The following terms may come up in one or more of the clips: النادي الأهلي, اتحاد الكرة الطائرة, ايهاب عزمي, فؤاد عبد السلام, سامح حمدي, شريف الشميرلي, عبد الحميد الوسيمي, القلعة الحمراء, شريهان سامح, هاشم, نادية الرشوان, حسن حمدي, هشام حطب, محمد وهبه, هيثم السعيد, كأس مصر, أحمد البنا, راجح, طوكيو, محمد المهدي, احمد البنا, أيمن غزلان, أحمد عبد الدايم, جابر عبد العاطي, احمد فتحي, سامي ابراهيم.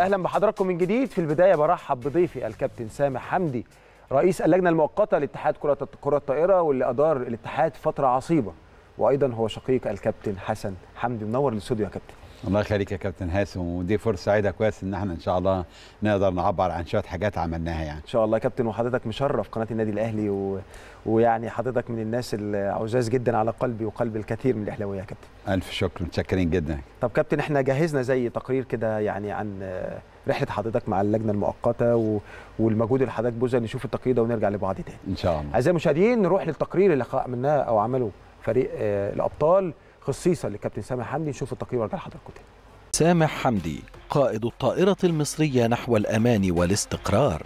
اهلا بحضراتكم من جديد. في البدايه برحب بضيفي الكابتن سامح حمدي رئيس اللجنه المؤقته لاتحاد كره الطائره، واللي ادار الاتحاد فتره عصيبه، وايضا هو شقيق الكابتن حسن حمدي. منور الاستوديو يا كابتن. الله يخليك يا كابتن هاشم، ودي فرصه سعيده كويس ان احنا ان شاء الله نقدر نعبر عن شويه حاجات عملناها يعني. ان شاء الله يا كابتن، وحضرتك مشرف قناه النادي الاهلي ويعني حضرتك من الناس العزاز جدا على قلبي وقلب الكثير من الاهلاويه يا كابتن. الف شكر، متشكرين جدا. طب كابتن، احنا جهزنا زي تقرير كده يعني عن رحله حضرتك مع اللجنه المؤقته والمجهود اللي حضرتك بذله. نشوف التقرير ده ونرجع لبعض تاني ان شاء الله. اعزائي المشاهدين، نروح للتقرير اللي عملناه او عمله فريق الابطال خصيصا للكابتن سامح حمدي. نشوف التقرير ورجع لحضراتكم تاني. سامح حمدي قائد الطائرة المصرية نحو الأمان والاستقرار.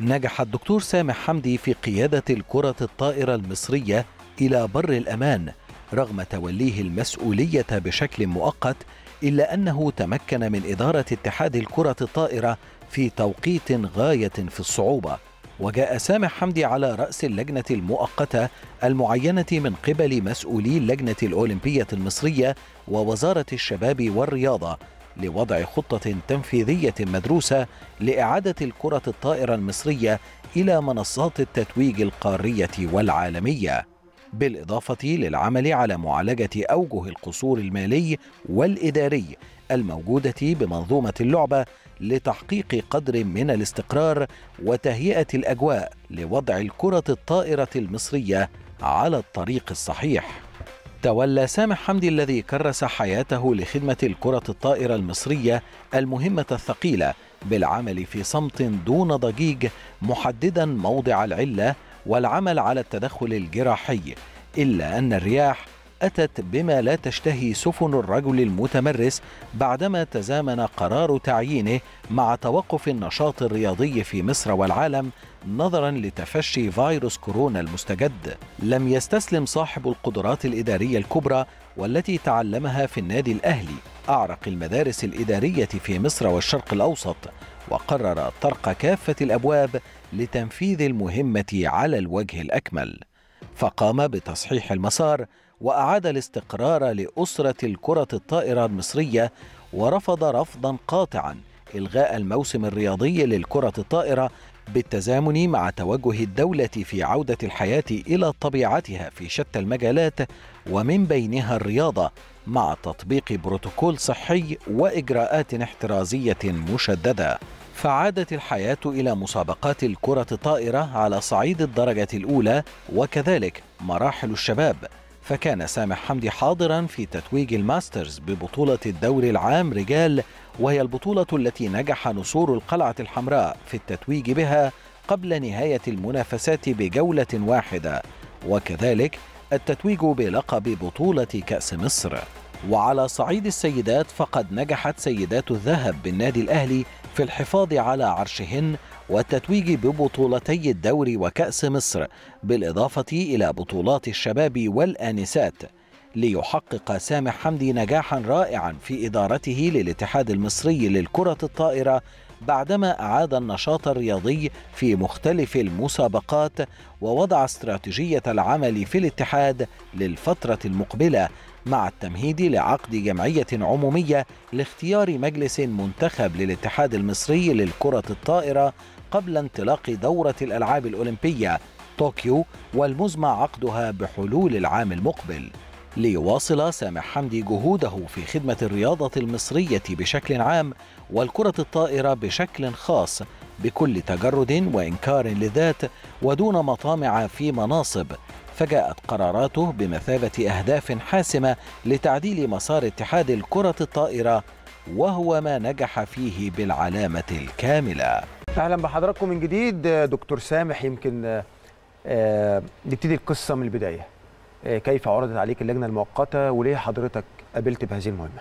نجح الدكتور سامح حمدي في قيادة الكرة الطائرة المصرية إلى بر الأمان رغم توليه المسؤولية بشكل مؤقت، إلا أنه تمكن من إدارة اتحاد الكرة الطائرة في توقيت غاية في الصعوبة. وجاء سامح حمدي على رأس اللجنة المؤقتة المعينة من قبل مسؤولي اللجنة الأولمبية المصرية ووزارة الشباب والرياضة لوضع خطة تنفيذية مدروسة لإعادة الكرة الطائرة المصرية إلى منصات التتويج القارية والعالمية، بالإضافة للعمل على معالجة أوجه القصور المالي والإداري الموجودة بمنظومة اللعبة لتحقيق قدر من الاستقرار وتهيئة الأجواء لوضع الكرة الطائرة المصرية على الطريق الصحيح. تولى سامح حمدي الذي كرس حياته لخدمة الكرة الطائرة المصرية المهمة الثقيلة بالعمل في صمت دون ضجيج، محددا موضع العلة والعمل على التدخل الجراحي، إلا أن الرياح أتت بما لا تشتهي سفن الرجل المتمرس بعدما تزامن قرار تعيينه مع توقف النشاط الرياضي في مصر والعالم نظرا لتفشي فيروس كورونا المستجد. لم يستسلم صاحب القدرات الإدارية الكبرى والتي تعلمها في النادي الأهلي أعرق المدارس الإدارية في مصر والشرق الأوسط، وقرر طرق كافة الأبواب لتنفيذ المهمة على الوجه الأكمل، فقام بتصحيح المسار وأعاد الاستقرار لأسرة الكرة الطائرة المصرية، ورفض رفضا قاطعا إلغاء الموسم الرياضي للكرة الطائرة بالتزامن مع توجه الدولة في عودة الحياة إلى طبيعتها في شتى المجالات ومن بينها الرياضة، مع تطبيق بروتوكول صحي وإجراءات احترازية مشددة. فعادت الحياة إلى مسابقات الكرة الطائرة على صعيد الدرجة الأولى وكذلك مراحل الشباب، فكان سامح حمدي حاضرا في تتويج الماسترز ببطولة الدور العام رجال، وهي البطولة التي نجح نسور القلعة الحمراء في التتويج بها قبل نهاية المنافسات بجولة واحدة، وكذلك التتويج بلقب بطولة كأس مصر. وعلى صعيد السيدات، فقد نجحت سيدات الذهب بالنادي الأهلي في الحفاظ على عرشهن والتتويج ببطولتي الدوري وكأس مصر، بالإضافة إلى بطولات الشباب والآنسات، ليحقق سامح حمدي نجاحا رائعا في إدارته للاتحاد المصري للكرة الطائرة بعدما أعاد النشاط الرياضي في مختلف المسابقات، ووضع استراتيجية العمل في الاتحاد للفترة المقبلة مع التمهيد لعقد جمعية عمومية لاختيار مجلس منتخب للاتحاد المصري للكرة الطائرة قبل انطلاق دورة الألعاب الأولمبية طوكيو، والمزمع عقدها بحلول العام المقبل. ليواصل سامح حمدي جهوده في خدمة الرياضة المصرية بشكل عام والكرة الطائرة بشكل خاص بكل تجرد وإنكار للذات ودون مطامع في مناصب، فجاءت قراراته بمثابة أهداف حاسمة لتعديل مسار اتحاد الكرة الطائرة، وهو ما نجح فيه بالعلامة الكاملة. أهلا بحضراتكم من جديد. دكتور سامح، يمكن نبتدي القصة من البداية. كيف عرضت عليك اللجنة المؤقتة وليه حضرتك قبلت بهذه المهمة؟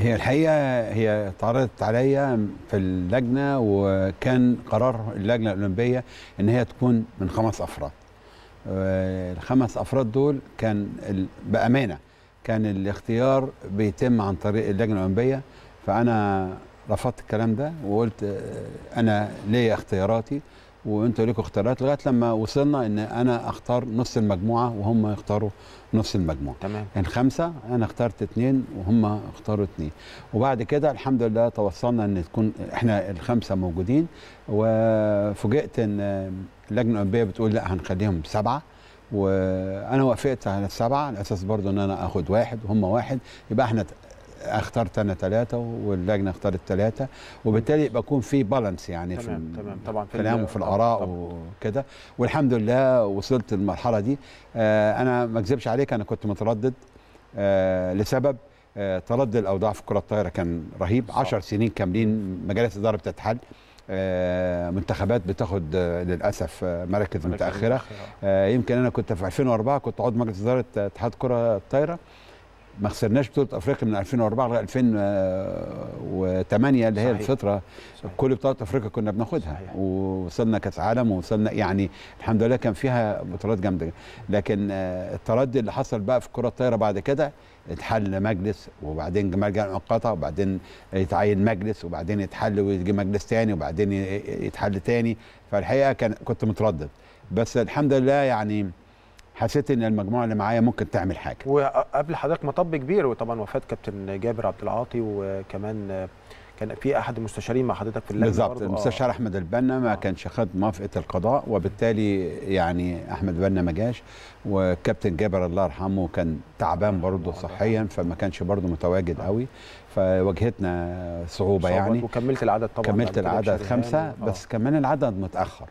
هي الحقيقة هي تعرضت عليا في اللجنة، وكان قرار اللجنة الأولمبية إن هي تكون من 5 أفراد. الخمس أفراد دول كان بأمانة كان الاختيار بيتم عن طريق اللجنة الأولمبية، فأنا رفضت الكلام ده وقلت أنا ليا اختياراتي، وانتوا ليكوا اختيارات لغايه لما وصلنا ان انا اختار نص المجموعه وهم يختاروا نص المجموعه. تمام. كان 5، انا اخترت 2 وهم اختاروا 2، وبعد كده الحمد لله توصلنا ان تكون احنا ال5 موجودين. وفوجئت ان اللجنه الاولمبيه بتقول لا هنخليهم 7، وانا وافقت على ال7 على اساس برضو ان انا اخد 1 وهم 1، يبقى احنا اخترت انا 3 واللجنه اختارت 3، وبالتالي يبقى يكون في بالانس يعني. تمام. في طبعا كلام وفي الاراء وكده، والحمد لله وصلت للمرحله دي. انا ما اكذبش عليك، انا كنت متردد لسبب تردد الاوضاع في كره الطائره كان رهيب. 10 سنين كاملين مجالس الاداره بتتحل، منتخبات بتاخد للاسف مراكز متاخره. يمكن انا كنت في 2004 كنت عضو مجلس اداره اتحاد كره الطائره، ما خسرناش بطولة افريقيا من 2004 لغايه 2008 اللي هي الفتره. صحيح. كل بطولات افريقيا كنا بناخدها. صحيح. ووصلنا كاس عالم ووصلنا يعني الحمد لله كان فيها بطولات جامده، لكن التردي اللي حصل بقى في كرة الطائره بعد كده اتحل مجلس وبعدين مجلس مؤقته وبعدين يتعين مجلس وبعدين يتحل ويجي مجلس ثاني وبعدين يتحل ثاني، فالحقيقه كنت متردد، بس الحمد لله يعني حسيت ان المجموعه اللي معايا ممكن تعمل حاجه. وقبل حضرتك مطب كبير، وطبعا وفاه كابتن جابر عبد العاطي، وكمان كان في احد المستشارين مع حضرتك في اللجنه بالظبط المستشار احمد البنا ما كانش خد موافقه القضاء، وبالتالي يعني احمد البنا ما جاش، والكابتن جابر الله يرحمه كان تعبان برضه صحيا فما كانش برضه متواجد قوي، فواجهتنا صعوبه يعني. وكملت العدد طبعا، كملت العدد 5 بس كمان العدد متاخر.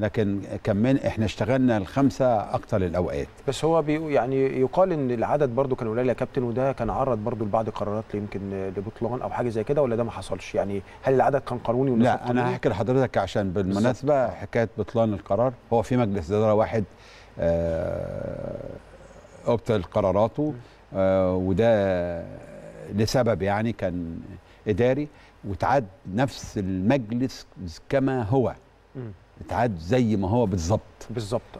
لكن كمان احنا اشتغلنا ال5 اكتر الاوقات. بس هو يعني يقال ان العدد برضو كان قليل يا كابتن، وده كان عرض برضو لبعض قرارات يمكن لبطلان او حاجه زي كده، ولا ده ما حصلش؟ يعني هل العدد كان قانوني ولا لا؟ انا هحكي لحضرتك عشان بالمناسبه حكايه بطلان القرار، هو في مجلس اداره واحد ابطل قراراته، وده لسبب يعني كان اداري، وتعاد نفس المجلس كما هو. اتعاد زي ما هو بالظبط.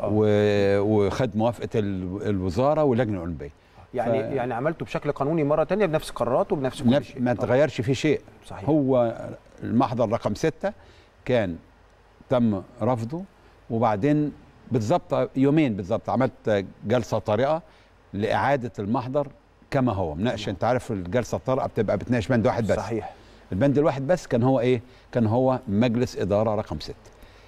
وخد موافقه الوزاره واللجنه الاولمبيه. يعني يعني عملته بشكل قانوني مره ثانيه بنفس قراراته وبنفس كل شيء، ما تغيرش فيه شيء. صحيح. هو المحضر رقم 6 كان تم رفضه، وبعدين بالظبط يومين بالظبط عملت جلسه طارئه لاعاده المحضر كما هو مناقشه. انت عارف الجلسه الطارئه بتبقى بتناقش بند واحد بس. صحيح. البند الواحد بس كان هو ايه؟ كان هو مجلس اداره رقم 6.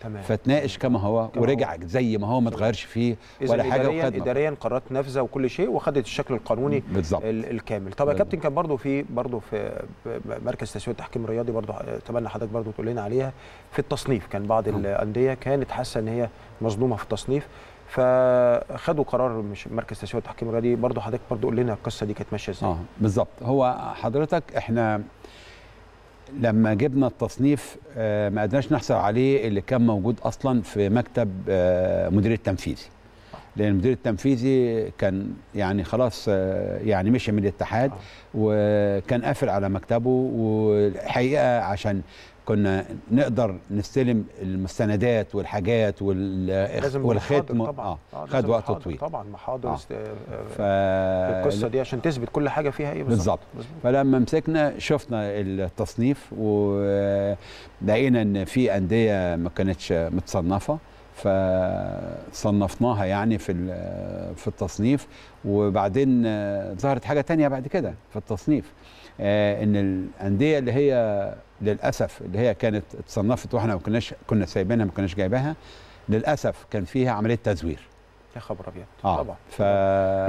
تمام. فتناقش كما هو ورجع زي ما هو ما اتغيرش فيه ولا حاجه. اداريا قرارات نافذه وكل شيء، وخدت الشكل القانوني بالزبط الكامل. طب يا كابتن كان برضه في مركز تسويق التحكيم الرياضي، برضه اتمنى حضرتك برضه تقول لنا عليها. في التصنيف كان بعض الانديه كانت حاسه ان هي مظلومه في التصنيف، فخدوا قرار مش مركز تسويق التحكيم الرياضي. برضه حضرتك قول لنا القصه دي كانت ماشيه ازاي. بالظبط. هو حضرتك احنا لما جبنا التصنيف ما قدرناش نحصل عليه اللي كان موجود اصلا في مكتب مدير التنفيذي، لان المدير التنفيذي كان يعني خلاص يعني مشي من الاتحاد وكان قافل على مكتبه. والحقيقه عشان كنا نقدر نستلم المستندات والحاجات والختم خد وقت طويل طبعا. محاضر القصه دي عشان تثبت كل حاجه فيها ايه بالظبط. فلما مسكنا شفنا التصنيف ولقينا ان في انديه ما كانتش متصنفه، فصنفناها يعني في التصنيف. وبعدين ظهرت حاجه ثانيه بعد كده في التصنيف، ان الانديه اللي هي للاسف اللي هي كانت اتصنفت واحنا ما كناش كنا سايبينها ما كناش جايباها، للاسف كان فيها عمليه تزوير. يا خبر ابيض. طبعا.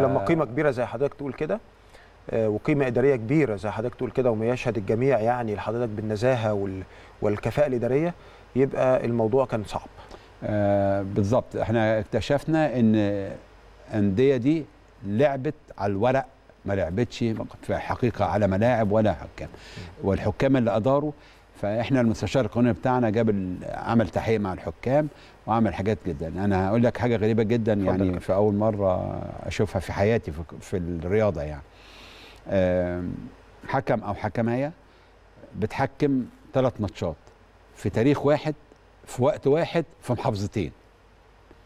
لما قيمه كبيره زي حضرتك تقول كده، وقيمه اداريه كبيره زي حضرتك تقول كده، وما يشهد الجميع يعني لحضرتك بالنزاهه والكفاءه الاداريه، يبقى الموضوع كان صعب. بالظبط. احنا اكتشفنا ان الانديه دي لعبت على الورق، ما لعبتش في حقيقه على ملاعب ولا حكام، والحكام اللي اداروا. فاحنا المستشار القانوني بتاعنا جاب عمل تحقيق مع الحكام وعمل حاجات جدا. انا هقول لك حاجه غريبه جدا يعني في اول مره اشوفها في حياتي في الرياضه يعني. حكم او حكمايه بتحكم 3 ماتشات في تاريخ واحد في وقت واحد في محافظتين.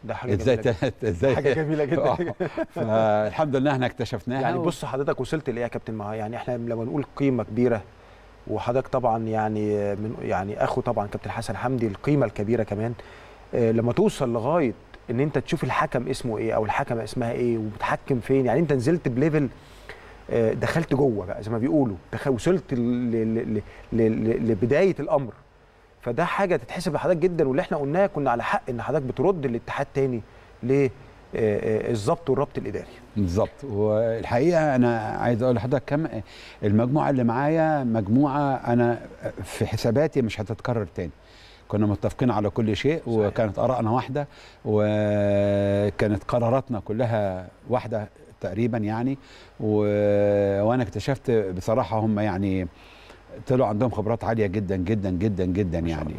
ده حاجة جميلة جدا. فالحمد لله احنا اكتشفناها يعني. بص حضرتك وصلت لايه يا كابتن معاه؟ يعني احنا لما نقول قيمة كبيرة، وحضرتك طبعا يعني من يعني اخو طبعا كابتن حسن حمدي القيمة الكبيرة كمان، لما توصل لغايه ان انت تشوف الحكم اسمه ايه او الحكمه اسمها ايه وبتحكم فين، يعني انت نزلت بليفل، دخلت جوه بقى زي ما بيقولوا، وصلت لبدايه الامر. فده حاجه تتحسب لحضرتك جدا، واللي احنا قلناه كنا على حق ان حضرتك بترد للاتحاد تاني للظبط والربط الاداري. بالظبط. والحقيقه انا عايز اقول لحضرتك كم المجموعه اللي معايا، مجموعه انا في حساباتي مش هتتكرر تاني، كنا متفقين على كل شيء وكانت آرائنا واحدة وكانت قراراتنا كلها واحدة تقريبا يعني. وأنا اكتشفت بصراحة هم يعني طلعوا عندهم خبرات عالية جدا جدا جدا جدا يعني.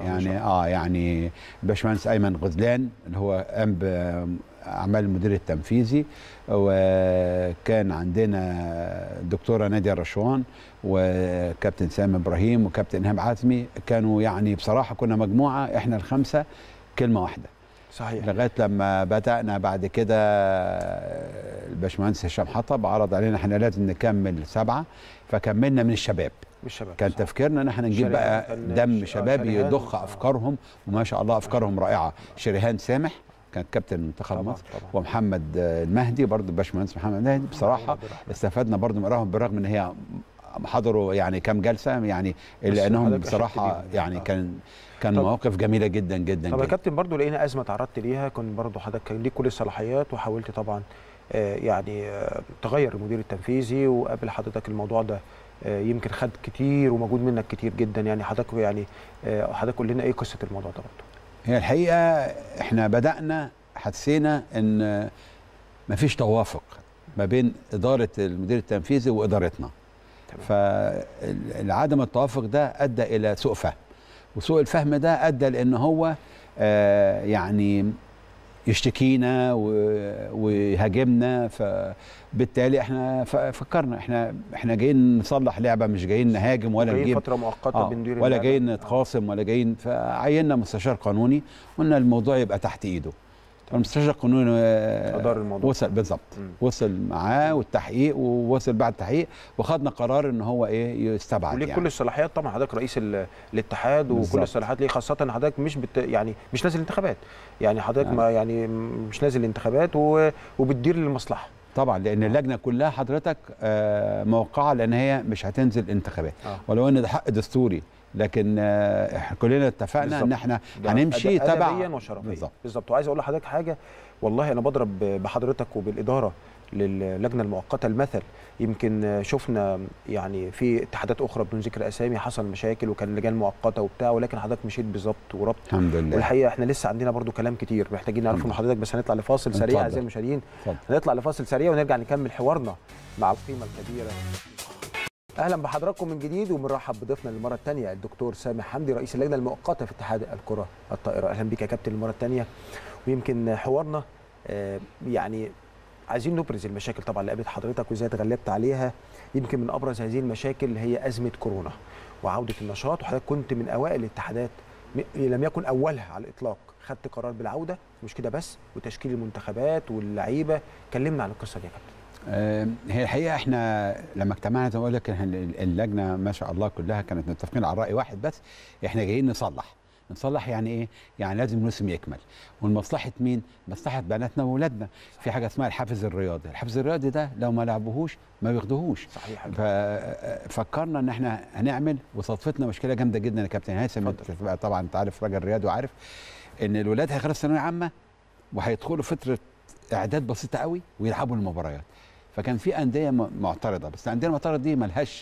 يعني باشمهندس أيمن غزلان اللي هو قام بأعمال المدير التنفيذي، وكان عندنا دكتورة نادية الرشوان وكابتن سامي ابراهيم وكابتن ايهاب عزمي، كانوا يعني بصراحه كنا مجموعه احنا الخمسه كلمه واحده. صحيح. لغايه لما بدانا بعد كده الباشمهندس هشام حطب عرض علينا احنا لازم نكمل 7، فكملنا من الشباب. كان تفكيرنا ان احنا نجيب بقى دم شبابي يضخ افكارهم، وما شاء الله افكارهم رائعه. شريهان سامح كان كابتن منتخب مصر، ومحمد المهدي برضه الباشمهندس محمد المهدي، بصراحه استفدنا برضه من قراءهم بالرغم ان هي حضروا يعني كام جلسه يعني، الا انهم بصراحه يعني كان مواقف جميله جدا جدا. طب يا كابتن برضه لقينا ازمه تعرضت ليها، كان برضه حضرتك كان ليك كل الصلاحيات وحاولت طبعا يعني تغير المدير التنفيذي، وقبل حضرتك الموضوع ده يمكن خد كتير ومجهود منك كتير جدا يعني. حضرتك يعني حضرتك قول لنا ايه قصه الموضوع ده برضه؟ هي الحقيقه احنا بدانا حسينا ان مفيش توافق ما بين اداره المدير التنفيذي وادارتنا. فعدم التوافق ده ادى الى سوء فهم، وسوء الفهم ده ادى لان هو يعني يشتكينا ويهاجمنا. فبالتالي احنا فكرنا احنا جايين نصلح لعبه، مش جايين نهاجم ولا نجيب فتره مؤقته بندير ولا جايين نتخاصم ولا جايين. فعيننا مستشار قانوني، قلنا الموضوع يبقى تحت ايده. المستشار القانوني ادار الموضوع وصل بالظبط، وصل معاه والتحقيق، ووصل بعد التحقيق وخدنا قرار ان هو ايه يستبعد وليه يعني. كل الصلاحيات طبعا حضرتك رئيس الاتحاد وكل بالزبط. الصلاحيات ليه، خاصه حضرتك مش يعني مش نازل انتخابات يعني حضرتك يعني. ما يعني مش نازل انتخابات وبتدير للمصلحه طبعا، لان اللجنه كلها حضرتك موقعه لان هي مش هتنزل انتخابات ولو ان ده حق دستوري، لكن كلنا اتفقنا ان احنا هنمشي تبعا وشرفيا. بالظبط. وعايز اقول لحضرتك حاجه، والله انا بضرب بحضرتك وبالاداره للجنه المؤقته المثل. يمكن شفنا يعني في اتحادات اخرى بدون ذكر اسامي حصل مشاكل وكان لجان مؤقته وبتاع، ولكن حضرتك مشيت بالظبط وربط. الحمد لله. والحقيقه احنا لسه عندنا برضو كلام كتير محتاجين نعرفه من حضرتك، بس هنطلع لفاصل سريع اعزائي المشاهدين. هنطلع لفاصل سريع ونرجع نكمل حوارنا مع القيمه الكبيره. اهلا بحضراتكم من جديد، وبنرحب بضيفنا للمره الثانيه الدكتور سامح حمدي رئيس اللجنه المؤقته في اتحاد الكره الطائره. اهلا بك يا كابتن للمره الثانيه. ويمكن حوارنا يعني عايزين نبرز المشاكل طبعا اللي قابلت حضرتك وازاي اتغلبت عليها. يمكن من ابرز هذه المشاكل هي ازمه كورونا وعوده النشاط، وحضرتك كنت من اوائل الاتحادات لم يكن اولها على الاطلاق خدت قرار بالعوده، مش كده بس وتشكيل المنتخبات واللعيبه. كلمنا عن القصه دي يا كابتن. هي الحقيقه احنا لما اجتمعنا زي ما بقول لك اللجنه ما شاء الله كلها كانت متفقين على راي واحد، بس احنا جايين نصلح يعني ايه؟ يعني لازم الموسم يكمل. والمصلحه مين؟ مصلحه بناتنا واولادنا. في حاجه اسمها الحافز الرياضي، الحافز الرياضي ده لو ما لعبوهوش ما بياخدوهوش. صحيح. ففكرنا ان احنا هنعمل، وصدفتنا مشكله جامده جدا يا كابتن هاشم. طبعا انت عارف راجل رياضي وعارف ان الولاد هيخلصوا ثانويه عامه وهيدخلوا فتره اعداد بسيطه قوي ويلعبوا المباريات. فكان في انديه معترضه، بس الانديه المعترضه دي ملهاش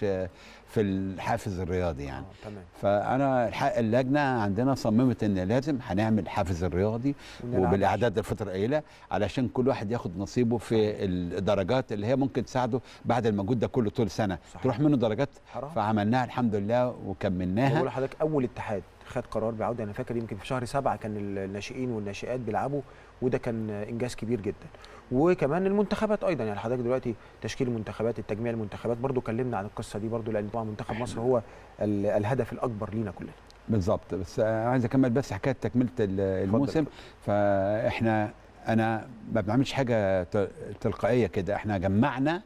في الحافز الرياضي يعني. تمام. فانا اللجنه عندنا صممت ان لازم هنعمل الحافز الرياضي وبالاعداد الفتره قليله علشان كل واحد ياخد نصيبه في الدرجات اللي هي ممكن تساعده بعد المجهود ده كله طول سنه. صحيح. تروح منه درجات حرام. فعملناها الحمد لله وكملناها. بقول لحضرتك اول اتحاد خد قرار بعوده، انا فاكر يمكن في شهر 7 كان الناشئين والناشئات بيلعبوا، وده كان انجاز كبير جدا. وكمان المنتخبات ايضا يعني حضرتك دلوقتي تشكيل المنتخبات، التجميع المنتخبات، برضو كلمنا عن القصه دي برضو لان طبعا منتخب مصر هو الهدف الاكبر لينا كلنا. بالظبط. بس عايز اكمل بس حكايه تكمله الموسم. فاحنا انا ما بنعملش حاجه تلقائيه كده، احنا جمعنا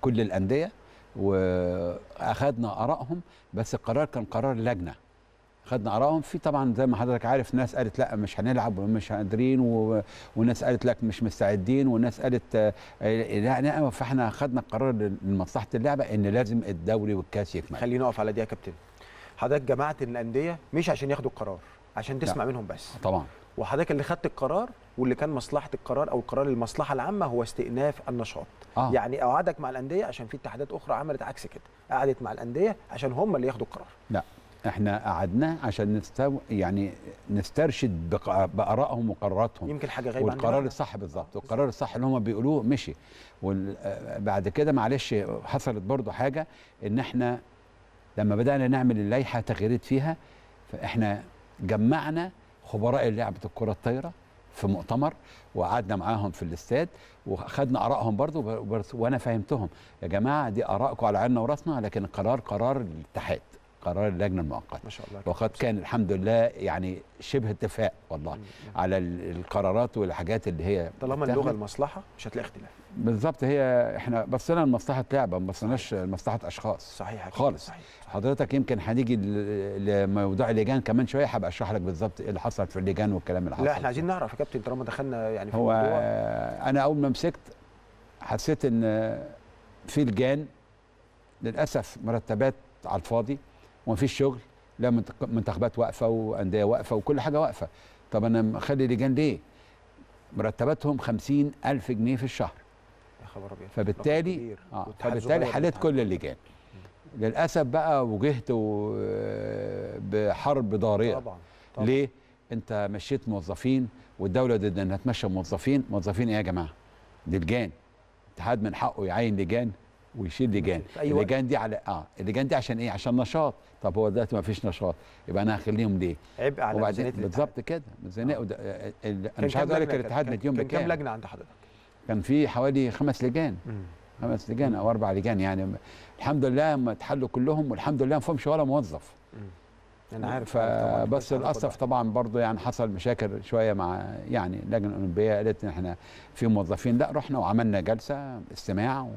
كل الانديه واخدنا ارائهم، بس القرار كان قرار لجنه خدنا آرائهم. في طبعا زي ما حضرتك عارف ناس قالت لا مش هنلعب ومش قادرين، والناس قالت لك مش مستعدين، والناس قالت لا. فاحنا خدنا قرار لمصلحه اللعبه ان لازم الدوري والكاس يكمل. خلينا نقف على دي يا كابتن. حضرتك جمعت الانديه مش عشان ياخدوا القرار، عشان تسمع منهم بس. طبعا. وحضرتك اللي خدت القرار واللي كان مصلحه القرار او القرار للمصلحه العامه هو استئناف النشاط. يعني اوعدك مع الانديه، عشان في اتحادات اخرى عملت عكس كده، قعدت مع الانديه عشان هم اللي ياخدوا القرار. لا احنا قعدناه عشان نسترشد بارائهم وقراراتهم. يمكن حاجه غايبه عننا. والقرار الصح بالظبط، والقرار الصح اللي هم بيقولوه مشي. وبعد كده معلش حصلت برضه حاجه، ان احنا لما بدانا نعمل اللائحه تغيرت فيها، فاحنا جمعنا خبراء لعبه الكره الطايره في مؤتمر وقعدنا معاهم في الاستاد وخدنا ارائهم برضه. وانا فهمتهم يا جماعه دي ارائكم على عيننا وراسنا، لكن القرار قرار الاتحاد، قرار اللجنه المؤقته. ما شاء الله. وقد كان الحمد لله يعني شبه اتفاق والله على القرارات والحاجات اللي هي طالما اللغه المصلحه مش هتلاقي اختلاف. بالظبط. هي احنا بصينا لمصلحه لعبه، ما بصيناش لمصلحه اشخاص. صحيح خالص. صحيح. حضرتك يمكن هنيجي لموضوع اللجان كمان شويه، هبقى اشرح لك بالظبط ايه اللي حصل في اللجان والكلام اللي حصل. لا احنا عايزين نعرف يا كابتن طالما دخلنا يعني في الموضوع. هو انا اول ما مسكت حسيت ان في لجان للاسف مرتبات على الفاضي ومفيش شغل، لا منتخبات واقفه وانديه واقفه وكل حاجه واقفه. طب انا مخلي لجان ليه؟ مرتباتهم 50,000 جنيه في الشهر. يا خبر ابيض. فبالتالي فبالتالي حليت كل اللجان. للاسف بقى واجهت بحرب ضاريه. طبعا. ليه؟ انت مشيت موظفين والدوله ضد انها تمشي موظفين. موظفين ايه يا جماعه؟ دي لجان. الاتحاد من حقه يعين لجان ويشيل لجان. اللجان دي على اللجان دي عشان ايه؟ عشان نشاط. طب هو دلوقتي ما فيش نشاط، يبقى انا هخليهم ليه؟ عبء على ميزانيه الاتحاد. بالظبط كده، ميزانيه. انا مش عايز اقول لك الاتحاد مديون بكام. كام لجنه عند حضرتك؟ كان في حوالي 5 لجان. 5 لجان او 4 لجان يعني. الحمد لله ما اتحلوا كلهم، والحمد لله ما فهمش ولا موظف. انا عارف. فبس للاسف طبعا برضه يعني حصل مشاكل شويه مع يعني اللجنه الاولمبيه، قالت ان احنا في موظفين. لا رحنا وعملنا جلسه استماع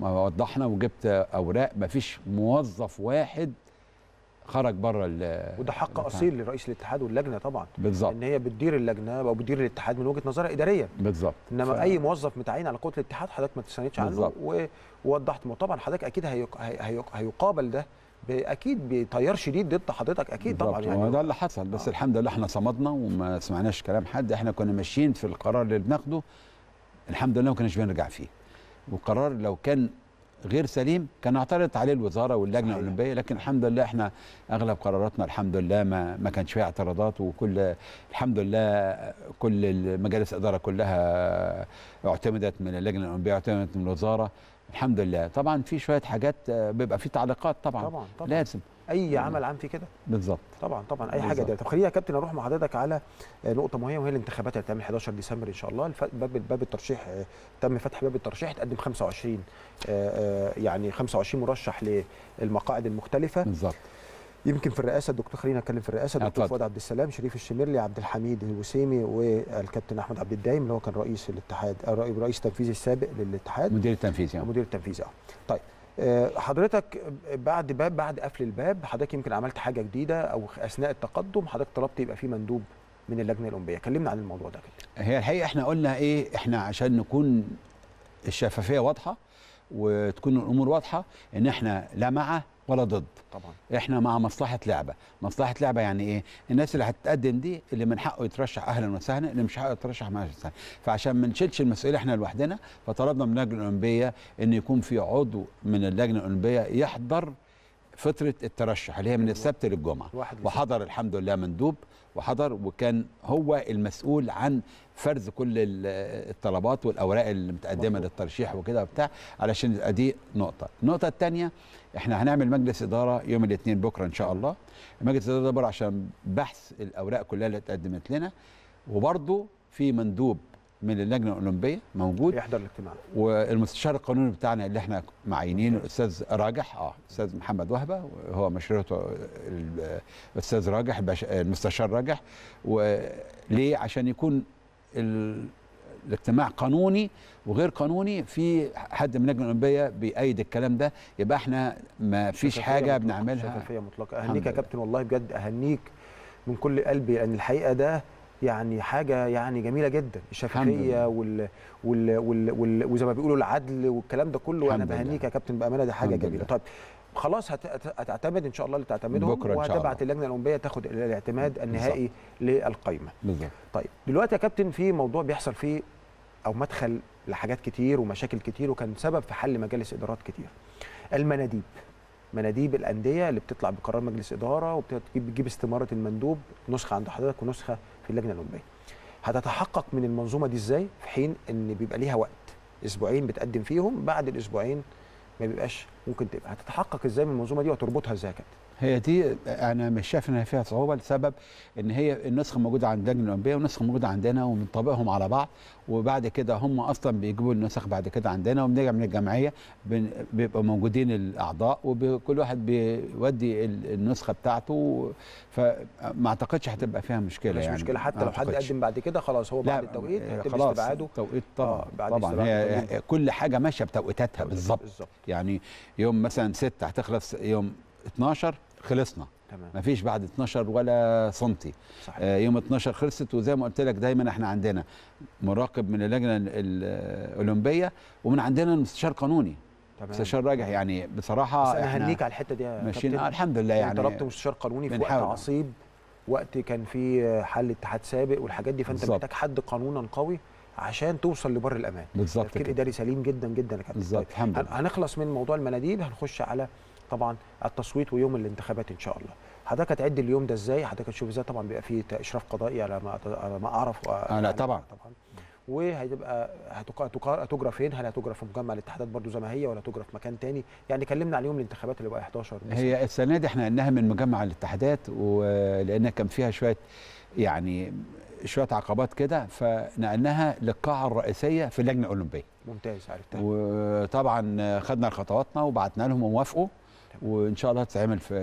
ووضحنا وجبت اوراق، مفيش موظف واحد خرج بره. وده حق اصيل لرئيس الاتحاد واللجنه طبعا. بالظبط. ان هي بتدير اللجنه او بتدير الاتحاد من وجهه نظرها اداريه. بالظبط. انما اي موظف متعين على قوه الاتحاد حضرتك ما تستندش عنه. ووضحت طبعا حضرتك اكيد هيقابل ده اكيد بتيار شديد ضد حضرتك اكيد. بالزبط. طبعا يعني ده اللي حصل. بس الحمد لله احنا صمدنا وما سمعناش كلام حد. احنا كنا ماشيين في القرار اللي بناخده الحمد لله، ما كناش بنرجع فيه. والقرار لو كان غير سليم كان اعترضت عليه الوزاره واللجنه الاولمبيه، لكن الحمد لله احنا اغلب قراراتنا الحمد لله ما كانش فيها اعتراضات. وكل الحمد لله كل مجالس الاداره كلها اعتمدت، من اللجنه الاولمبيه اعتمدت، من الوزاره الحمد لله. طبعا في شويه حاجات بيبقى في تعليقات طبعا. طبعا لازم اي عمل عام في كده. بالظبط. طبعا اي حاجه. ده طب خلينا يا كابتن اروح مع حضرتك على نقطه مهمه، وهي الانتخابات اللي هتعمل 11 ديسمبر ان شاء الله. باب الترشيح تم فتح باب الترشيح، تقدم 25 يعني 25 مرشح للمقاعد المختلفه. بالظبط. يمكن في الرئاسه الدكتور، خلينا نتكلم في الرئاسه، الدكتور فؤاد عبد السلام، شريف الشميرلي، عبد الحميد الوسيمي، والكابتن احمد عبد الدايم اللي هو كان رئيس الاتحاد، الرئيس التنفيذي السابق للاتحاد، مدير التنفيذي. مدير التنفيذي. طيب حضرتك بعد قفل الباب حضرتك يمكن عملت حاجه جديده، او اثناء التقدم حضرتك طلبت يبقى في مندوب من اللجنه الاولمبيه. كلمنا عن الموضوع ده كده. هي الحقيقه احنا قلنا ايه، احنا عشان نكون الشفافيه واضحه وتكون الامور واضحه، ان احنا لا مع ولا ضد. طبعا احنا مع مصلحه لعبه. مصلحه لعبه يعني ايه؟ الناس اللي هتتقدم دي اللي من حقه يترشح اهلا وسهلا، اللي مش حقه يترشح ما يترشح. فعشان ما نشيلش المسؤوليه احنا لوحدنا، فطلبنا من اللجنه الاولمبيه ان يكون في عضو من اللجنه الاولمبيه يحضر فتره الترشح اللي هي من السبت للجمعه. وحضر الحمد لله مندوب، وحضر وكان هو المسؤول عن فرز كل الطلبات والاوراق اللي متقدمه للترشيح وكده وبتاع، علشان ادي نقطه. النقطه الثانيه، احنا هنعمل مجلس اداره يوم الاثنين بكره ان شاء الله. مجلس الاداره ده بره عشان بحث الاوراق كلها اللي اتقدمت لنا، وبرضه في مندوب من اللجنه الاولمبيه موجود يحضر الاجتماع، والمستشار القانوني بتاعنا اللي احنا معينين الاستاذ راجح. استاذ محمد وهبه هو مشيرته الاستاذ راجح، المستشار راجح. وليه؟ عشان يكون الاجتماع قانوني وغير قانوني، في حد من اللجنه الاولمبيه بيأيد الكلام ده، يبقى احنا ما فيش حاجه بنعملها. شفافيه مطلقه. اهنيك يا كابتن والله بجد، اهنيك من كل قلبي، لان الحقيقه ده يعني حاجه يعني جميله جدا، الشفافيه وال وزي ما بيقولوا العدل والكلام ده كله، وانا بهنيك يا كابتن بامانه، دي حاجه جميله. طيب خلاص هتعتمد ان شاء الله اللي تعتمدهم، وهتبعت اللجنه الاولمبيه تاخد الاعتماد النهائي للقايمه. بالظبط. طيب دلوقتي يا كابتن في موضوع بيحصل فيه او مدخل لحاجات كتير ومشاكل كتير، وكان سبب في حل مجالس ادارات كتير، المناديب، مناديب الانديه اللي بتطلع بقرار مجلس اداره وبتجيب استماره المندوب، نسخه عند حضرتك ونسخه في اللجنه الاولمبيه. هتتحقق من المنظومه دي ازاي في حين ان بيبقى ليها وقت اسبوعين بتقدم فيهم، بعد الاسبوعين ما بيبقاش ممكن تبقى، هتتحقق ازاي من المنظومه دي وتربطها ازاي يا كابتن؟ هي دي انا مش شايف انها فيها صعوبه، لسبب ان هي النسخه موجوده عند اللجنه الاولمبيه والنسخه موجوده عندنا وبنطبقهم على بعض، وبعد كده هم اصلا بيجيبوا النسخ بعد كده عندنا، وبنرجع من الجمعيه بيبقوا موجودين الاعضاء وكل واحد بيودي النسخه بتاعته، فما اعتقدش هتبقى فيها مشكله. مش يعني مشكله حتى لو حد قدم بعد كده خلاص، هو بعد التوقيت هيتم استبعاده. توقيت طبعا طبعا، هي كل حاجه ماشيه بتوقيتاتها بالظبط. يعني يوم مثلا 6 هتخلص يوم 12 خلصنا، تمام، مفيش بعد 12 ولا سنتي. يوم 12 خلصت، وزي ما قلت لك دايما احنا عندنا مراقب من اللجنه الاولمبيه ومن عندنا المستشار القانوني، مستشار راجح. يعني بصراحه انا هنيك على الحته دي ماشيين الحمد لله. يعني طلبت مستشار قانوني في وقت عصيب، وقت كان في حل اتحاد سابق والحاجات دي، فانت محتاج حد قانونا قوي عشان توصل لبر الامان. بالظبط، تفكير اداري سليم جدا جدا يا كابتن. بالظبط، الحمد لله. هنخلص من موضوع المناديب، هنخش على طبعا التصويت ويوم الانتخابات ان شاء الله. حضرتك هتعد اليوم ده ازاي؟ حضرتك هتشوف ازاي؟ طبعا بيبقى فيه اشراف قضائي على ما اعرف. لا طبعا طبعا. وهتبقى هتجرى فين؟ هل هتجرى في مجمع الاتحادات برضو زي ما هي، ولا هتجرى في مكان تاني؟ يعني كلمنا على يوم الانتخابات اللي بقى 11. هي السنه دي احنا قلناها من مجمع الاتحادات، ولانها كان فيها شويه يعني شويه عقبات كده، فنقلناها للقاعه الرئيسيه في اللجنه الاولمبيه. ممتاز، عرفتها. وطبعا خدنا خطواتنا وبعتنا لهم ووافقوا، وان شاء الله هتتعمل في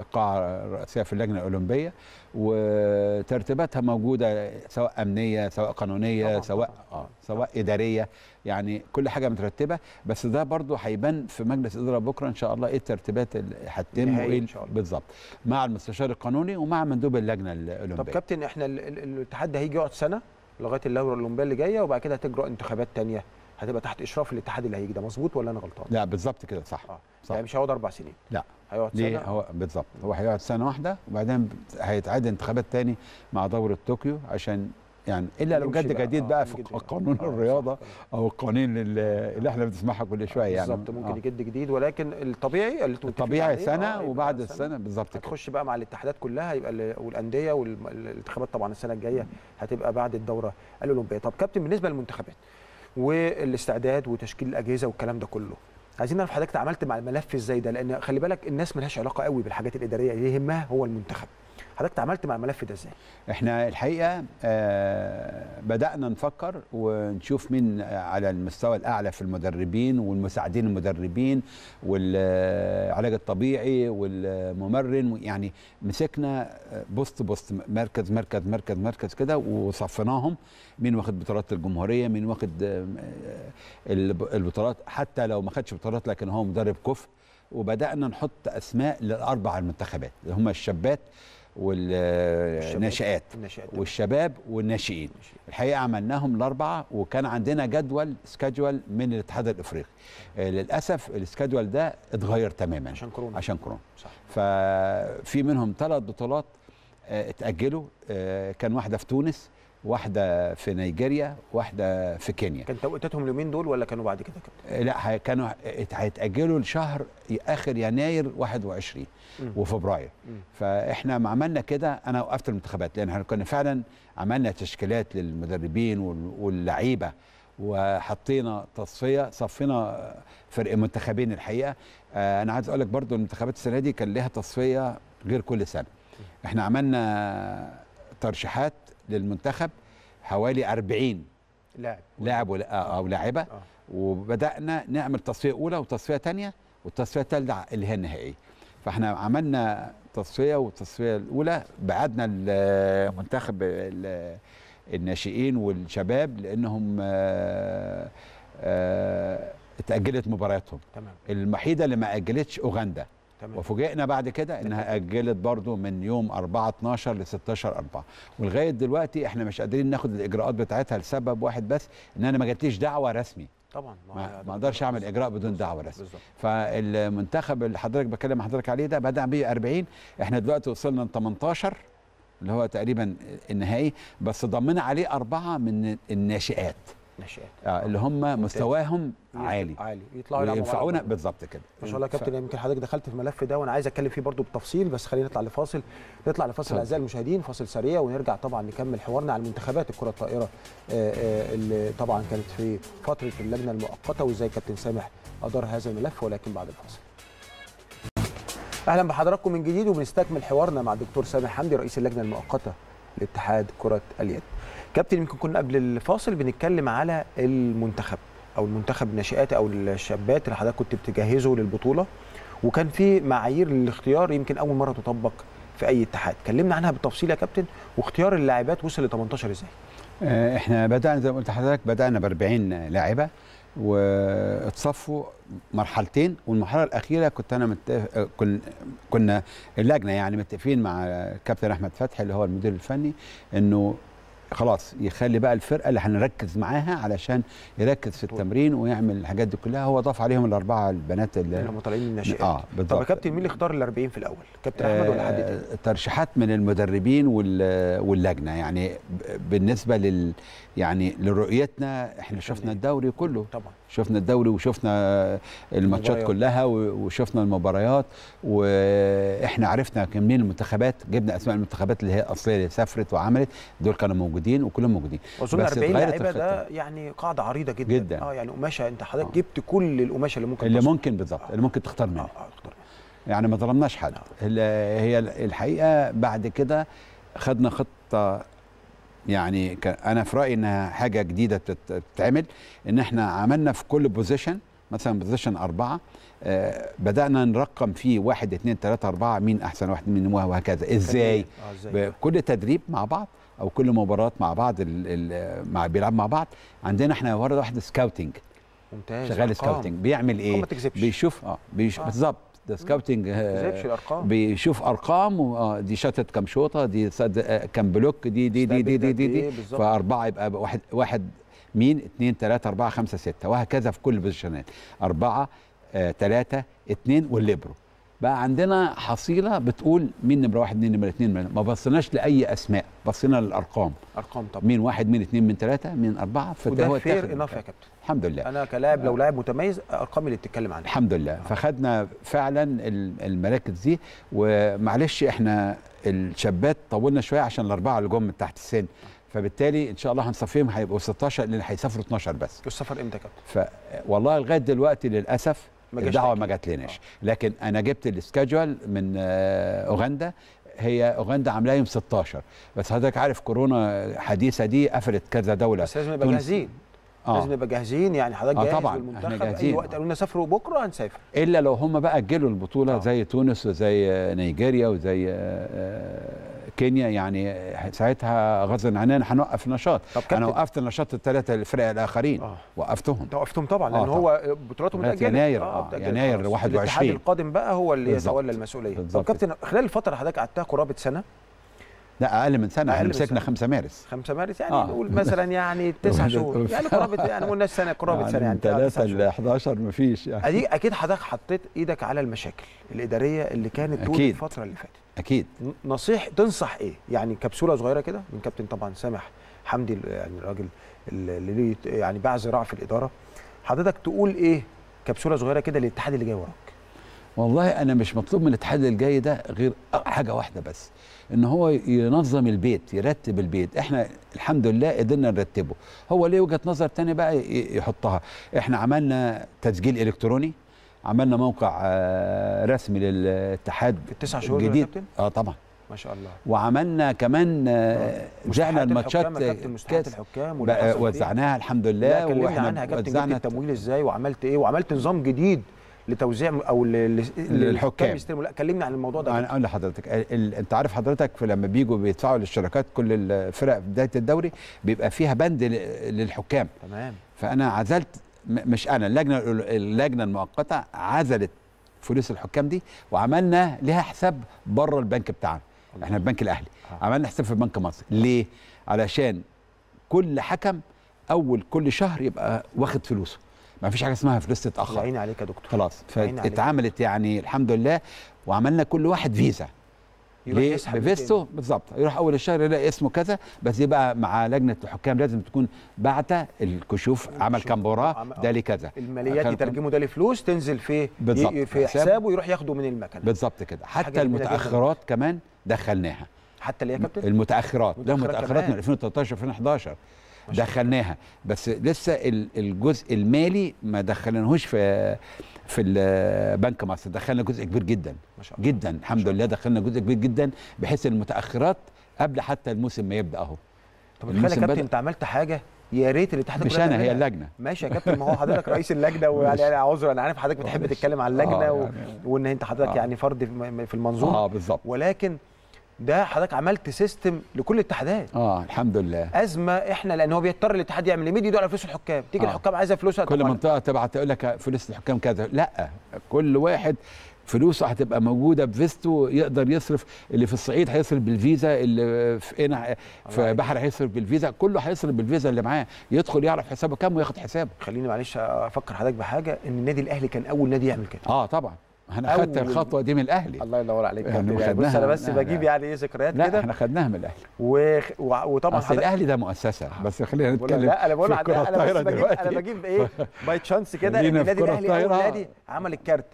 القاعه الرئيسيه في اللجنه الاولمبيه، وترتيباتها موجوده سواء امنيه سواء قانونيه طبعا سواء طبعا. سواء اداريه، يعني كل حاجه مترتبه. بس ده برضو هيبان في مجلس اداره بكره ان شاء الله ايه الترتيبات اللي هتتم وايه بالظبط، مع المستشار القانوني ومع مندوب اللجنه الاولمبيه. طب كابتن احنا الاتحاد ده هيجي يقعد سنه لغايه الدوره الاولمبيه اللي جايه، وبعد كده هتجرى انتخابات ثانيه هتبقى تحت اشراف الاتحاد اللي هيجي ده، مظبوط ولا انا غلطان؟ لا بالظبط كده صح. صح. يعني مش هيقعد 4 سنين. لا هيقعد سنه. هو بالظبط، هو هيقعد سنه واحده وبعدين هيتعاد انتخابات تاني مع دوره طوكيو، عشان يعني الا لو جد جديد بقى في قانون الرياضه او القانون اللي احنا بنسمعها كل شويه. يعني بالظبط ممكن يجد جديد، ولكن الطبيعي اللي الطبيعي سنه، وبعد السنه بالظبط هتخش بقى مع الاتحادات كلها، يبقى والانديه والانتخابات طبعا السنه الجايه هتبقى بعد الدوره الاولمبيه. طب كابتن بالنسبه للمنتخبات والاستعداد وتشكيل الاجهزه والكلام ده كله، عايزين نعرف حضرتك اتعاملت مع الملف ازاي ده، لان خلي بالك الناس مالهاش علاقه قوي بالحاجات الاداريه، اللي يهمها هو المنتخب. حضرتك اتعاملت مع الملف ده ازاي؟ احنا الحقيقه بدانا نفكر ونشوف مين على المستوى الاعلى في المدربين والمساعدين المدربين والعلاج الطبيعي والممرن، يعني مسكنا بوست بوست، مركز مركز مركز مركز كده، وصفناهم مين واخد بطولات الجمهوريه، مين واخد البطولات، حتى لو ما خدش بطولات لكن هو مدرب كفء. وبدانا نحط اسماء للاربع المنتخبات اللي هم الشابات والناشئات والشباب والناشئين. الحقيقه عملناهم الاربعه، وكان عندنا جدول سكادجول من الاتحاد الافريقي. للاسف السكادجول ده اتغير تماما عشان كورونا. عشان كورونا صح. ففي منهم 3 بطولات اتاجلوا، كان واحده في تونس، واحده في نيجيريا، واحده في كينيا. كان توقيتاتهم اليومين دول ولا كانوا بعد كده كابتن؟ لا كانوا هيتاجلوا لشهر اخر يناير 21 وفبراير. فاحنا ما عملنا كده، انا وقفت المنتخبات لان احنا كنا فعلا عملنا تشكيلات للمدربين واللعيبه، وحطينا تصفيه، صفينا فرق منتخبين. الحقيقه انا عايز اقول لك برضو المنتخبات السنه دي كان لها تصفيه غير كل سنه. احنا عملنا ترشيحات للمنتخب حوالي 40 لاعب او لاعبه، وبدانا نعمل تصفيه اولى وتصفيه ثانيه والتصفيه الثالثه اللي هي النهائيه. فاحنا عملنا تصفيه، والتصفيه الاولى بعدنا المنتخب الناشئين والشباب لانهم اتأجلت مبارياتهم. الوحيده اللي ما أجلتش أوغندا. وفوجئنا بعد كده انها اجلت برضو من يوم 4/12 ل 16/4 ولغايه دلوقتي احنا مش قادرين ناخد الاجراءات بتاعتها لسبب واحد بس، ان انا ما جاتليش دعوه رسمي. طبعا ما اقدرش اعمل اجراء بدون دعوه رسمي. فالمنتخب اللي حضرتك بكلم حضرتك عليه ده بدا بيه 40، احنا دلوقتي وصلنا ل 18 اللي هو تقريبا النهائي، بس ضمنا عليه 4 من الناشئات. اللي هم مستواهم عالي يطلعوا ينفعونا بالظبط كده ما شاء الله. يا كابتن يمكن حضرتك دخلت في الملف ده وانا عايز اتكلم فيه برضو بالتفصيل، بس خلينا نطلع لفاصل. اعزائي المشاهدين، فاصل سريع ونرجع طبعا نكمل حوارنا على منتخبات الكره الطائره اللي طبعا كانت في فتره اللجنه المؤقته وازاي كابتن سامح ادار هذا الملف، ولكن بعد الفاصل. اهلا بحضراتكم من جديد وبنستكمل حوارنا مع الدكتور سامح حمدي رئيس اللجنه المؤقته لاتحاد كره اليد. كابتن يمكن كنا قبل الفاصل بنتكلم على المنتخب او المنتخب الناشئات او الشابات اللي حضرتك كنت بتجهزه للبطوله، وكان في معايير للاختيار يمكن اول مره تطبق في اي اتحاد، كلمنا عنها بالتفصيل يا كابتن، واختيار اللاعبات وصل ل 18 ازاي؟ احنا بدانا زي ما قلت لحضرتك بدانا ب 40 لاعبه واتصفوا مرحلتين، والمرحله الاخيره كنت انا كنا اللجنه يعني متفقين مع الكابتن احمد فتحي اللي هو المدير الفني انه خلاص يخلي بقى الفرقه اللي هنركز معاها علشان يركز في التمرين ويعمل الحاجات دي كلها. هو ضاف عليهم الاربعه البنات اللي هم طالعين من الناشئات. بالظبط. طب يا كابتن مين اللي اختار ال 40 في الاول؟ كابتن احمد ولا حد تاني؟ ترشيحات من المدربين واللجنه يعني. بالنسبه يعني لرؤيتنا احنا شفنا الدوري كله طبعا، شفنا الدوري وشفنا الماتشات كلها وشفنا المباريات، واحنا عرفنا كمين المنتخبات، جبنا اسماء المنتخبات اللي هي الاصليه اللي سافرت وعملت، دول كانوا موجودين وكلهم موجودين. اظن 40 لاعيبه ده يعني قاعده عريضه جدا. يعني قماشه، انت حضرتك جبت كل القماشه اللي ممكن بالظبط اللي ممكن تختار منها. يعني ما ظلمناش حد. هي الحقيقه بعد كده خدنا خطه يعني انا في رايي انها حاجه جديده بتتعمل، ان احنا عملنا في كل بوزيشن مثلا بوزيشن 4 بدانا نرقم فيه 1 2 3 4 مين احسن واحد من وهكذا. ازاي؟ بكل تدريب مع بعض او كل مباراه مع بعض بيلعب مع بعض. عندنا احنا ورا واحد سكاوتنج ممتاز، شغال سكاوتنج بيعمل ايه؟ بيشوف بالظبط ده سكاوتنج، بيشوف ارقام دي شاتت كام شوطه، دي كام بلوك، دي فاربعه يبقى واحد مين 2 3 4 5 6 وهكذا في كل البوزيشنات 4 3 2 والليبرو. بقى عندنا حصيله بتقول مين نمره 1 مين نمره 2. ما بصيناش لاي اسماء، بصينا للارقام. ارقام طبعا مين 1 مين 2 مين 3 مين 4. فده هو فير انف يا كابتن. الحمد لله انا كلاعب لو لاعب متميز الارقام اللي بتتكلم عنها. الحمد لله. فخدنا فعلا المراكز دي. ومعلش احنا الشابات طولنا شويه عشان الاربعه اللي جم من تحت السن، فبالتالي ان شاء الله هنصفيهم هيبقوا 16 لان هيسافروا 12 بس. السفر امتى يا كابتن؟ والله لغايه دلوقتي للاسف الدعوه ما جاتلناش، لكن انا جبت السكادجول من اوغندا. هي اوغندا عاملاه يوم 16، بس حضرتك عارف كورونا حديثه دي قفلت كذا دوله، بس لازم نبقى جاهزين. لازم نبقى جاهزين يعني. حضرتك جاهز بالمنتخب؟ احنا جاهزين. اي وقت قالوا لنا سافروا بكره هنسافر، الا لو هم بقى اجلوا البطوله زي تونس وزي نيجيريا وزي كينيا، يعني ساعتها غصب عننا هنوقف النشاط. انا وقفت النشاط الثلاثه الفرق الاخرين. وقفتهم طبعا لان هو بطولته متاجله يناير. يناير 21. الاتحاد القادم بقى هو اللي يتولى المسؤوليه. طب كابتن خلال الفتره اللي حضرتك قعدتها قرابه سنه؟ لا اقل من سنه، احنا مسكنا 5 مارس يعني نقول مثلا يعني 9 شهور يعني قرابه يعني ما قلناش سنه، قرابه سنه يعني 3 ل 11 ما فيش يعني. ادي اكيد حضرتك حطيت ايدك على المشاكل الاداريه اللي كانت طول الفتره اللي فاتت. اكيد. تنصح ايه يعني كبسوله صغيره كده من كابتن طبعا سامح حمدي يعني الراجل اللي يعني باع ذراع في الاداره، حضرتك تقول ايه كبسوله صغيره كده للاتحاد اللي جاي وراك؟ والله انا مش مطلوب من الاتحاد الجاي ده غير حاجه واحده بس، ان هو ينظم البيت، يرتب البيت. احنا الحمد لله قدرنا نرتبه. هو ليه وجهه نظر ثانيه بقى يحطها. احنا عملنا تسجيل الكتروني، عملنا موقع رسمي للاتحاد ال9 شهور جديد. طبعا ما شاء الله. وعملنا كمان وزعنا الماتشات، مستحقات الحكام وزعناها الحمد لله. واحنا وزعنا التمويل ازاي وعملت ايه وعملت نظام جديد لتوزيع او للحكام يستلموا. لا كلمني عن الموضوع ده. انا اقول لحضرتك انت عارف حضرتك لما بيجوا بيدفعوا للشركات كل الفرق في بدايه الدوري بيبقى فيها بند للحكام. تمام. فانا عزلت، مش انا، اللجنه المؤقته عزلت فلوس الحكام دي وعملنا لها حساب بره البنك بتاعنا. احنا البنك الاهلي عملنا حساب في بنك مصر. ليه؟ علشان كل حكم اول كل شهر يبقى واخد فلوسه، ما فيش حاجه اسمها فلوس تتاخر. عيني عليك يا دكتور. خلاص فاتعملت يعني الحمد لله، وعملنا كل واحد فيزا ليه بفيزته بالظبط، يروح اول الشهر يلاقي اسمه كذا، بس يبقى مع لجنه الحكام لازم تكون بعته الكشوف عمل كام مباراه ده ليه كذا، الماليات يترجموا ده لفلوس تنزل في حسابه يروح ياخده من المكنه بالظبط كده. حتى المتاخرات كمان دخلناها، حتى اللي هي كابتن المتاخرات ده متاخرات من 2013 2011 دخلناها، بس لسه الجزء المالي ما دخلناهوش في بنك مصر. دخلنا جزء كبير جدا ما شاء الله. جدا الحمد لله دخلنا جزء كبير جدا بحيث المتاخرات قبل حتى الموسم ما يبدا اهو. طب يا كابتن انت عملت حاجه يا ريت الاتحاد الكره الطائره. مش انا، هي اللجنه. ماشي يا كابتن، ما هو حضرتك رئيس اللجنه ويعني عذرا انا عارف حضرتك بتحب تتكلم على اللجنه يعني وان انت حضرتك يعني فرد في المنظومه بالظبط، ولكن ده حضرتك عملت سيستم لكل الاتحادات. الحمد لله. ازمه احنا لان هو بيضطر الاتحاد يعمل ايه؟ بيدور على فلوس الحكام، تيجي الحكام عايزه فلوسها كل منطقه تبعت تقول لك فلوس الحكام كذا، لا كل واحد فلوسه هتبقى موجوده بفيزته يقدر يصرف. اللي في الصعيد هيصرف بالفيزا، اللي في بحر هيصرف بالفيزا، كله هيصرف بالفيزا اللي معاه، يدخل يعرف حسابه كام وياخد حسابه. خليني معلش افكر حضرتك بحاجه، ان النادي الاهلي كان اول نادي يعمل كده. طبعا انا خدت الخطوه دي من الاهلي. الله ينور عليك. يعني بص انا بس بجيب يعني ايه ذكريات كده. لا احنا خدناها من الاهلي وطبعا الاهلي ده مؤسسه، بس خلينا نتكلم. لا انا بقول انا بجيب ايه باي تشانس كده. النادي الاهلي اول نادي عمل الكارت.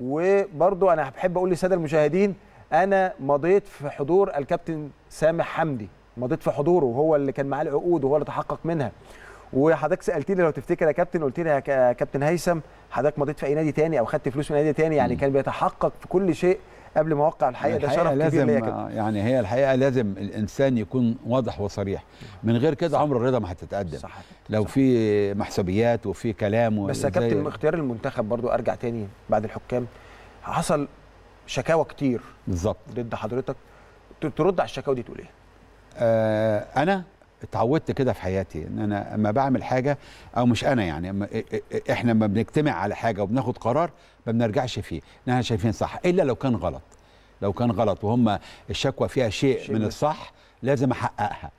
وبرضو انا بحب اقول للساده المشاهدين انا مضيت في حضور الكابتن سامح حمدي، مضيت في حضوره وهو اللي كان معاه العقود وهو اللي تحقق منها. وحضرتك سالتني لو تفتكر يا كابتن، قلت لي يا كابتن هيثم حضرتك مضيت في اي نادي تاني او خدت فلوس من نادي تاني، يعني كان بيتحقق في كل شيء قبل ما اوقع. الحقيقه ده شرف كبير ليا كابتن. يعني هي الحقيقه لازم الانسان يكون واضح وصريح، من غير كده عمر الرضا ما هتتقدم. صح. لو في محسوبيات وفي كلام. بس يا كابتن اختيار المنتخب برضو ارجع تاني بعد الحكام، حصل شكاوى كتير بالظبط ضد حضرتك، ترد على الشكاوى دي تقول ايه؟ انا اتعودت كده في حياتي ان انا اما بعمل حاجه او مش انا يعني احنا لما بنجتمع على حاجه وبناخد قرار ما بنرجعش فيه ان احنا شايفين صح الا لو كان غلط. لو كان غلط وهم الشكوى فيها شيء من الصح لازم احققها،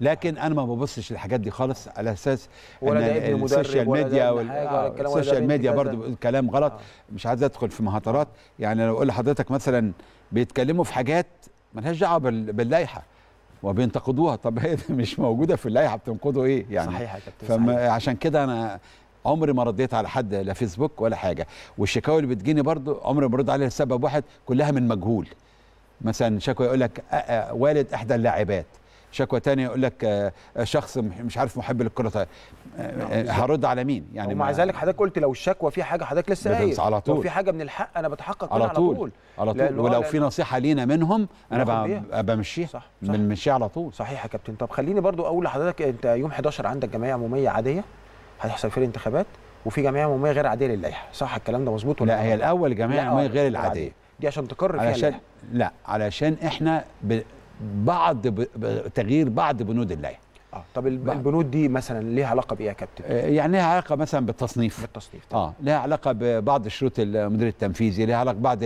لكن انا ما ببصش للحاجات دي خالص على اساس ان السوشيال ميديا والسوشيال ميديا برضه بيقول كلام غلط. مش عايز ادخل في مهاترات، يعني لو اقول لحضرتك مثلا بيتكلموا في حاجات مالهاش دعوه باللائحه وبينتقدوها، طب هي مش موجوده في اللائحه بتنقدوا ايه يعني؟ صحيح يا كابتن. فعشان كده انا عمري ما رديت على حد لا فيسبوك ولا حاجه، والشكاوي اللي بتجيني برضو عمري ما برد عليها لسبب واحد، كلها من مجهول. مثلا شكوى يقول لك والد احدى اللاعبات، شكوى ثانيه يقول لك شخص مش عارف محب للكره. هرد على مين يعني؟ ومع ذلك حضرتك قلت لو الشكوى في حاجه حضرتك لسه قايل لو في حاجه من الحق انا بتحقق منها على طول ولو في نصيحه لينا منهم انا بمشيها بنمشيها على طول. صحيح يا كابتن. طب خليني برضو اقول لحضرتك انت يوم 11 عندك جمعيه عموميه عاديه هتحصل فيها الانتخابات، وفي جمعيه عموميه غير عاديه للائحه، صح الكلام ده مظبوط ولا لا؟ هي الاول جمعيه عموميه غير العاديه دي عشان تقرر فيها اللائحه. لا علشان احنا تغيير بعض بنود اللائحه. طب البنود دي مثلا ليها علاقه بايه يا كابتن؟ يعني ليها علاقه مثلا بالتصنيف. ليها علاقه ببعض شروط المدير التنفيذي، ليها علاقه ببعض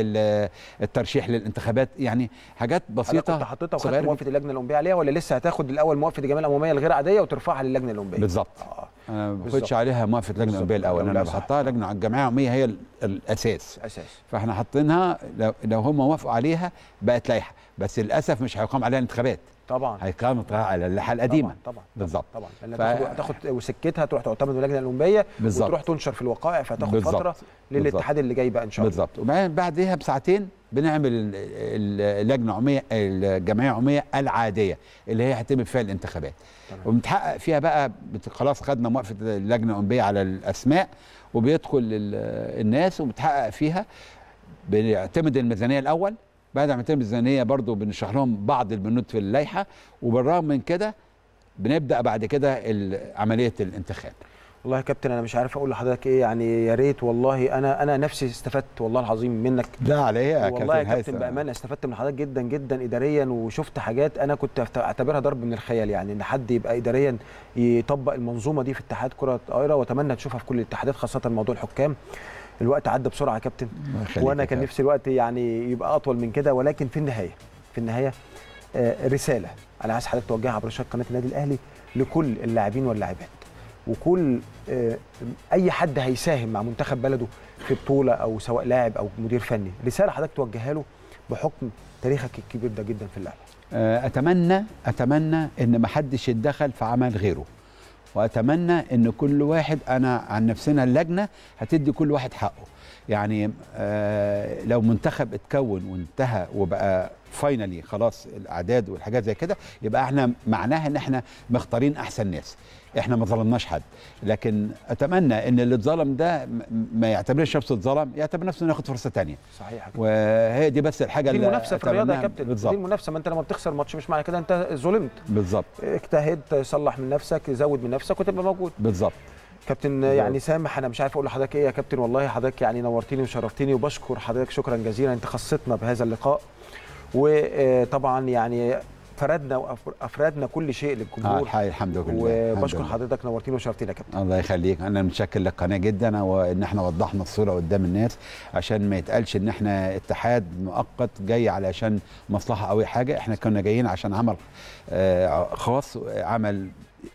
الترشيح للانتخابات، يعني حاجات بسيطه. كنت حطيتها وخدت موافقه اللجنه الالمبيه عليها ولا لسه هتاخد الاول موافقه الجمعيه العموميه الغير عاديه وترفعها للجنه الالمبيه؟ بالظبط. انا ما باخدش عليها موافقه اللجنه الالمبيه الاول، انا بحطها لجنه الجمعيه العموميه هي الاساس. فاحنا حاطينها لو هم وافقوا عليها بقت لائحه، بس للاسف مش هيقام عليها انتخابات. طبعا هيقام على اللائحه القديمه. طبعا بالظبط. طبعا هتاخد وسكتها تروح تعتمد اللجنه الالمبيه وتروح تنشر في الوقائع، فهتاخد فتره للاتحاد اللي جاي بقى ان شاء الله. بالظبط. وبعدين بعديها بساعتين بنعمل اللجنه العموميه الجمعيه العموميه العاديه اللي هي هيتم فيها الانتخابات. وبنتحقق فيها بقى خلاص خدنا موافقه اللجنه العموميه على الاسماء وبيدخل الناس وبتحقق فيها. بنعتمد الميزانيه الاول، بعد ما تعمل ميزانيه برضه بنشرح لهم بعض البنود في اللائحه، وبالرغم من كده بنبدا بعد كده عمليه الانتخاب. والله يا كابتن انا مش عارف اقول لحضرتك ايه، يعني يا ريت والله انا نفسي استفدت والله العظيم منك. لا على ايه يا كابتن هيثم؟ والله يا كابتن بامانه استفدت من حضرتك جدا جدا اداريا، وشفت حاجات انا كنت اعتبرها ضرب من الخيال، يعني ان حد يبقى اداريا يطبق المنظومه دي في اتحاد كره الطائره، واتمنى تشوفها في كل الاتحادات خاصه موضوع الحكام. الوقت عدى بسرعه يا كابتن، وانا كان نفسي الوقت يعني يبقى اطول من كده، ولكن في النهايه رساله انا عايز حضرتك توجهها عبر شاشة قناه النادي الاهلي لكل اللاعبين واللاعبات، وكل اي حد هيساهم مع منتخب بلده في بطوله، او سواء لاعب او مدير فني، رساله حضرتك توجهها له بحكم تاريخك الكبير ده جدا في اللعبه. اتمنى ان ما حدش يتدخل في عمل غيره، واتمنى ان كل واحد، انا عن نفسنا اللجنه هتدي كل واحد حقه، يعني لو منتخب اتكون وانتهى وبقى فاينالي خلاص الاعداد والحاجات زي كده، يبقى احنا معناها ان احنا مختارين احسن ناس، احنا ما ظلمناش حد، لكن اتمنى ان اللي اتظلم ده ما يعتبرش نفسه اتظلم، يعتبر نفسه انه ياخد فرصه ثانيه. صحيح، وهي دي بس الحاجه اللي المنافسه في الرياضه يا كابتن، دي المنافسه، ما انت لما بتخسر ماتش مش معنى كده انت ظلمت. بالظبط، اجتهدت، صلح من نفسك، زود من نفسك، وتبقى موجود. بالظبط كابتن، يعني سامح انا مش عارف اقول لحضرتك ايه يا كابتن، والله حضرتك يعني نورتني وشرفتني، وبشكر حضرتك شكرا جزيلا، انت خصتنا بهذا اللقاء، وطبعا يعني فردنا وافردنا كل شيء للجمهور. الحمد لله، وبشكر حضرتك، نورتينا وشرفتينا يا كابتن. الله يخليك، انا متشكر للقناه جدا، وان احنا وضحنا الصوره قدام الناس، عشان ما يتقالش ان احنا اتحاد مؤقت جاي علشان مصلحه او حاجه، احنا كنا جايين عشان عمل خاص، عمل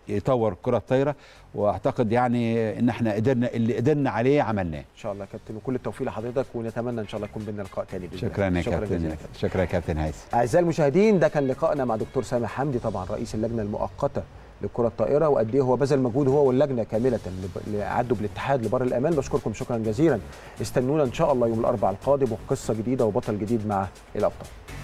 يطور الكره الطايره، واعتقد يعني ان احنا قدرنا اللي قدرنا عليه عملناه. ان شاء الله يا كابتن، وكل التوفيق لحضرتك، ونتمنى ان شاء الله يكون بينا لقاء ثاني باذن الله. شكرا يا كابتن. شكرا يا كابتن هيثم. اعزائي المشاهدين، ده كان لقائنا مع دكتور سامح حمدي، طبعا رئيس اللجنه المؤقته للكره الطائره، وقد ايه هو بذل مجهود هو واللجنه كامله لعدوا بالاتحاد لبر الامان. بشكركم شكرا جزيلا، استنونا ان شاء الله يوم الاربعاء القادم، وقصه جديده وبطل جديد مع الابطال.